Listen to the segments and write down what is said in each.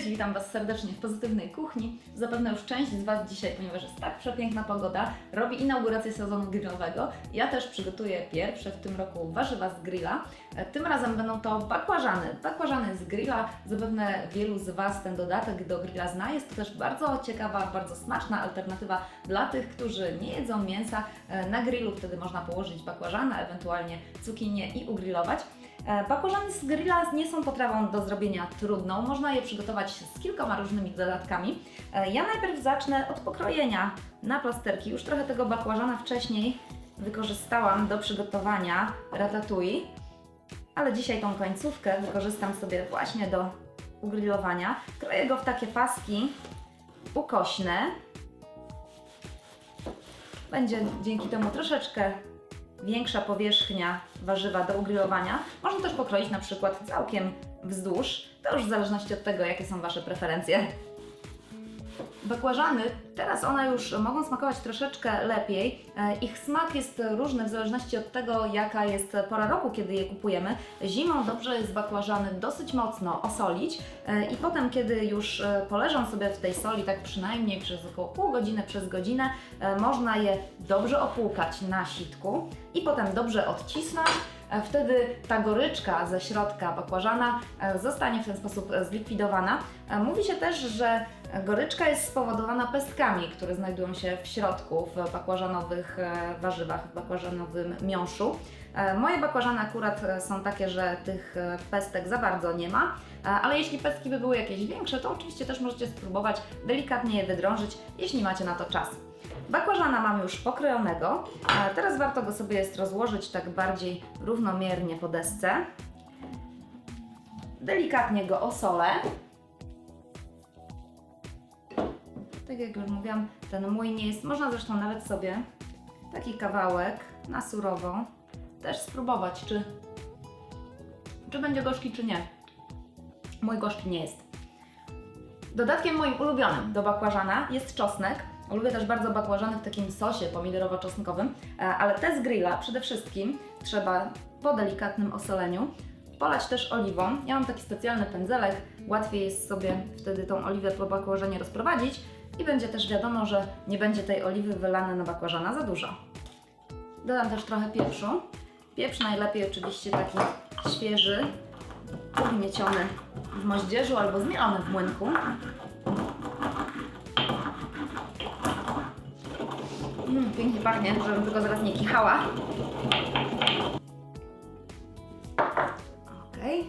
Cześć, witam Was serdecznie w Pozytywnej Kuchni. Zapewne już część z Was dzisiaj, ponieważ jest tak przepiękna pogoda, robi inaugurację sezonu grillowego. Ja też przygotuję pierwsze w tym roku warzywa z grilla. Tym razem będą to bakłażany. Bakłażany z grilla. Zapewne wielu z Was ten dodatek do grilla zna. Jest to też bardzo ciekawa, bardzo smaczna alternatywa dla tych, którzy nie jedzą mięsa. Na grillu wtedy można położyć bakłażany, ewentualnie cukinię i ugrillować. Bakłażany z grilla nie są potrawą do zrobienia trudną. Można je przygotować z kilkoma różnymi dodatkami. Ja najpierw zacznę od pokrojenia na plasterki. Już trochę tego bakłażana wcześniej wykorzystałam do przygotowania ratatouille, ale dzisiaj tą końcówkę wykorzystam sobie właśnie do ugrillowania. Kroję go w takie paski ukośne. Będzie dzięki temu troszeczkę większa powierzchnia warzywa do ugrillowania. Można też pokroić na przykład całkiem wzdłuż, to już w zależności od tego, jakie są Wasze preferencje. Bakłażany, teraz one już mogą smakować troszeczkę lepiej. Ich smak jest różny w zależności od tego, jaka jest pora roku, kiedy je kupujemy. Zimą dobrze jest bakłażany dosyć mocno osolić i potem, kiedy już poleżą sobie w tej soli, tak przynajmniej przez około pół godziny, przez godzinę, można je dobrze opłukać na sitku i potem dobrze odcisnąć. Wtedy ta goryczka ze środka bakłażana zostanie w ten sposób zlikwidowana. Mówi się też, że goryczka jest spowodowana pestkami, które znajdują się w środku, w bakłażanowych warzywach, w bakłażanowym miąższu. Moje bakłażany akurat są takie, że tych pestek za bardzo nie ma, ale jeśli pestki by były jakieś większe, to oczywiście też możecie spróbować delikatnie je wydrążyć, jeśli macie na to czas. Bakłażana mam już pokrojonego, teraz warto go sobie jest rozłożyć tak bardziej równomiernie po desce. Delikatnie go osolę. Tak jak już mówiłam, ten mój nie jest, można zresztą nawet sobie taki kawałek na surowo też spróbować, czy będzie gorzki, czy nie. Mój gorzki nie jest. Dodatkiem moim ulubionym do bakłażana jest czosnek. Lubię też bardzo bakłażany w takim sosie pomidorowo-czosnkowym, ale te z grilla przede wszystkim trzeba po delikatnym osoleniu polać też oliwą. Ja mam taki specjalny pędzelek, łatwiej jest sobie wtedy tą oliwę po bakłażanie rozprowadzić i będzie też wiadomo, że nie będzie tej oliwy wylane na bakłażana za dużo. Dodam też trochę pieprzu. Pieprz najlepiej oczywiście taki świeży, ugnieciony w moździerzu albo zmielony w młynku. Pięknie pachnie, żebym tylko zaraz nie kichała. Okej.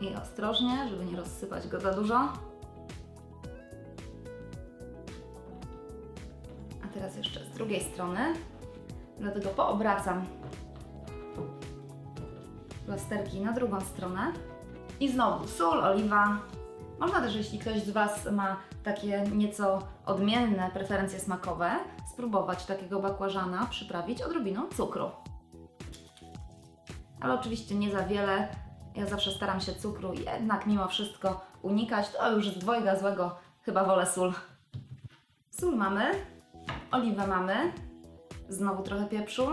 I ostrożnie, żeby nie rozsypać go za dużo. A teraz jeszcze z drugiej strony. Dlatego poobracam plasterki na drugą stronę. I znowu sól, oliwa. Można też, jeśli ktoś z Was ma takie nieco odmienne preferencje smakowe, spróbować takiego bakłażana przyprawić odrobiną cukru. Ale oczywiście nie za wiele. Ja zawsze staram się cukru jednak mimo wszystko unikać. To już z dwojga złego chyba wolę sól. Sól mamy, oliwę mamy, znowu trochę pieprzu.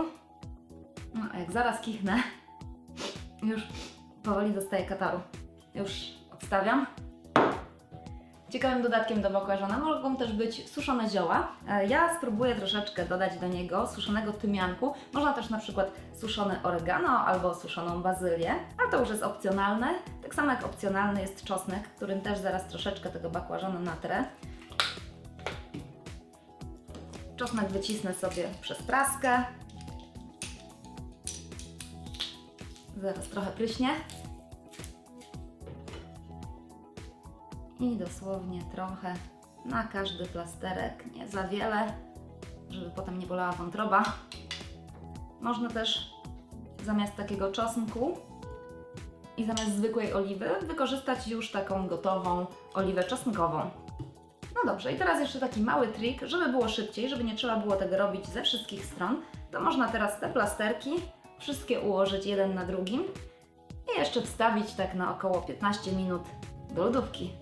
No a jak zaraz kichnę, już powoli dostaję kataru. Już odstawiam. Ciekawym dodatkiem do bakłażana mogą też być suszone zioła. Ja spróbuję troszeczkę dodać do niego suszonego tymianku. Można też na przykład suszone oregano albo suszoną bazylię, ale to już jest opcjonalne. Tak samo jak opcjonalny jest czosnek, którym też zaraz troszeczkę tego bakłażana natrę. Czosnek wycisnę sobie przez praskę. Zaraz trochę pryśnie. I dosłownie trochę na każdy plasterek, nie za wiele, żeby potem nie bolała wątroba. Można też zamiast takiego czosnku i zamiast zwykłej oliwy wykorzystać już taką gotową oliwę czosnkową. No dobrze, i teraz jeszcze taki mały trik, żeby było szybciej, żeby nie trzeba było tego robić ze wszystkich stron, to można teraz te plasterki wszystkie ułożyć jeden na drugim i jeszcze wstawić tak na około 15 minut do lodówki.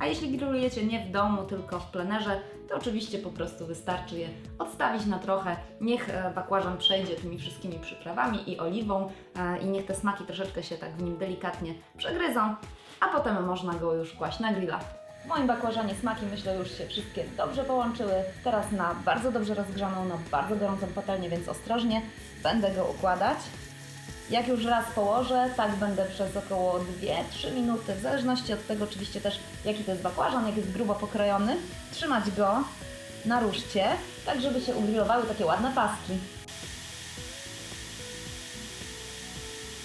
A jeśli grillujecie nie w domu, tylko w plenerze, to oczywiście po prostu wystarczy je odstawić na trochę. Niech bakłażan przejdzie tymi wszystkimi przyprawami i oliwą i niech te smaki troszeczkę się tak w nim delikatnie przegryzą. a potem można go już kłaść na grilla. W moim bakłażanie smaki, myślę, już się wszystkie dobrze połączyły. Teraz na bardzo dobrze rozgrzaną, na bardzo gorącą patelnię, więc ostrożnie będę go układać. Jak już raz położę, tak będę przez około 2-3 minuty, w zależności od tego oczywiście też, jaki to jest bakłażan, jak jest grubo pokrojony, trzymać go na ruszcie, tak żeby się ugrillowały takie ładne paski.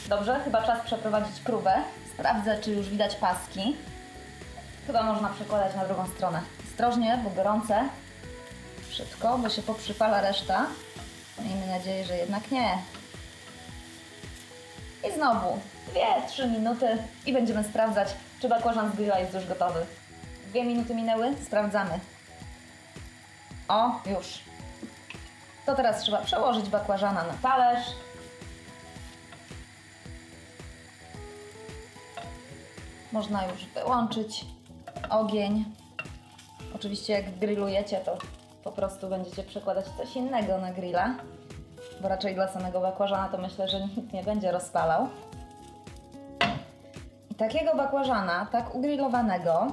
Dobrze, chyba czas przeprowadzić próbę. Sprawdzę, czy już widać paski. Chyba można przekładać na drugą stronę. Ostrożnie, bo gorące. Szybko, bo się poprzypala reszta. Miejmy nadzieję, że jednak nie. I znowu 2-3 minuty i będziemy sprawdzać, czy bakłażan z grilla jest już gotowy. 2 minuty minęły, sprawdzamy. O, już. To teraz trzeba przełożyć bakłażana na talerz. Można już wyłączyć ogień. Oczywiście jak grillujecie, to po prostu będziecie przekładać coś innego na grilla, bo raczej dla samego bakłażana to myślę, że nikt nie będzie rozpalał. I takiego bakłażana, tak ugrillowanego,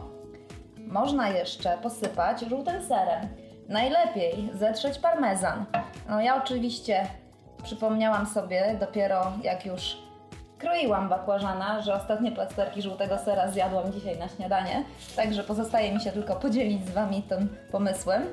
można jeszcze posypać żółtym serem. Najlepiej zetrzeć parmezan. No ja oczywiście przypomniałam sobie dopiero jak już kroiłam bakłażana, że ostatnie plasterki żółtego sera zjadłam dzisiaj na śniadanie, także pozostaje mi się tylko podzielić z Wami tym pomysłem.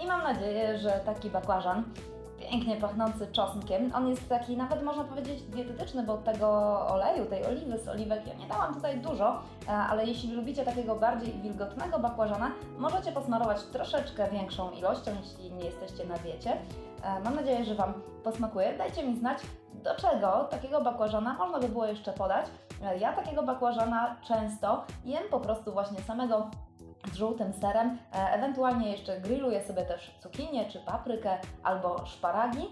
I mam nadzieję, że taki bakłażan, pięknie pachnący czosnkiem, on jest taki nawet można powiedzieć dietetyczny, bo tego oleju, tej oliwy z oliwek ja nie dałam tutaj dużo, ale jeśli lubicie takiego bardziej wilgotnego bakłażana, możecie posmarować troszeczkę większą ilością, jeśli nie jesteście na diecie. Mam nadzieję, że Wam posmakuje. Dajcie mi znać, do czego takiego bakłażana można by było jeszcze podać. Ja takiego bakłażana często jem po prostu właśnie samego z żółtym serem, ewentualnie jeszcze grilluję sobie też cukinię, czy paprykę, albo szparagi,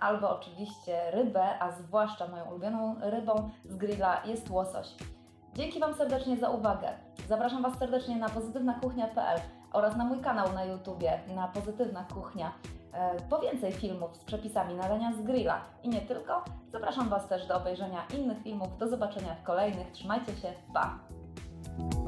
albo oczywiście rybę, a zwłaszcza moją ulubioną rybą z grilla jest łosoś. Dzięki Wam serdecznie za uwagę. Zapraszam Was serdecznie na pozytywnakuchnia.pl oraz na mój kanał na YouTubie, na Pozytywna Kuchnia. Po więcej filmów z przepisami na dania z grilla i nie tylko, zapraszam Was też do obejrzenia innych filmów. Do zobaczenia w kolejnych. Trzymajcie się, pa!